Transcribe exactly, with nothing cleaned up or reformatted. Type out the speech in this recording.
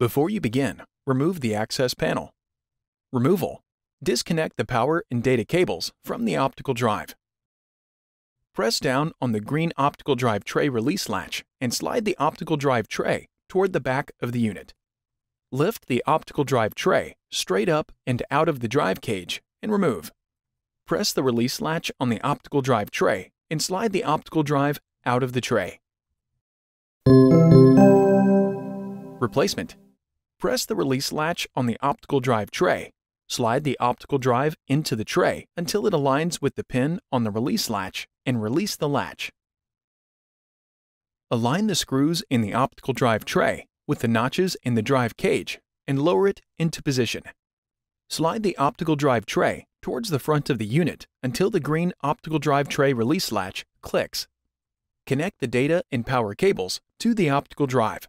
Before you begin, remove the access panel. Removal. Disconnect the power and data cables from the optical drive. Press down on the green optical drive tray release latch and slide the optical drive tray toward the back of the unit. Lift the optical drive tray straight up and out of the drive cage and remove. Press the release latch on the optical drive tray and slide the optical drive out of the tray. Replacement. Press the release latch on the optical drive tray. Slide the optical drive into the tray until it aligns with the pin on the release latch and release the latch. Align the screws in the optical drive tray with the notches in the drive cage and lower it into position. Slide the optical drive tray towards the front of the unit until the green optical drive tray release latch clicks. Connect the data and power cables to the optical drive.